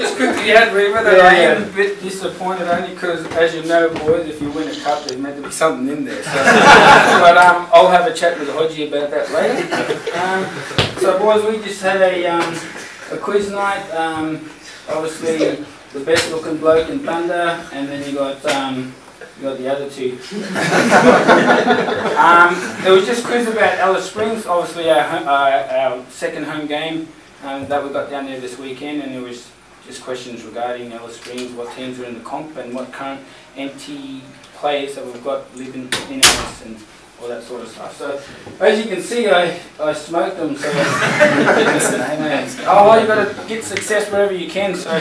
just quickly add River that I am a bit disappointed only because, as you know, boys, if you win a cup, there's meant to be something in there. So, but I'll have a chat with Hodgie about that later. So, boys, we just had a quiz night. Obviously, the best-looking bloke in Thunder, and then you got the other two. There was just quiz about Alice Springs, obviously our second home game that we got down there this weekend, and there was just questions regarding Alice Springs, what teams are in the comp, and what current NT players that we've got living in Alice and all that sort of stuff. So as you can see, I smoked them. So oh, well, you've got to get success wherever you can. So.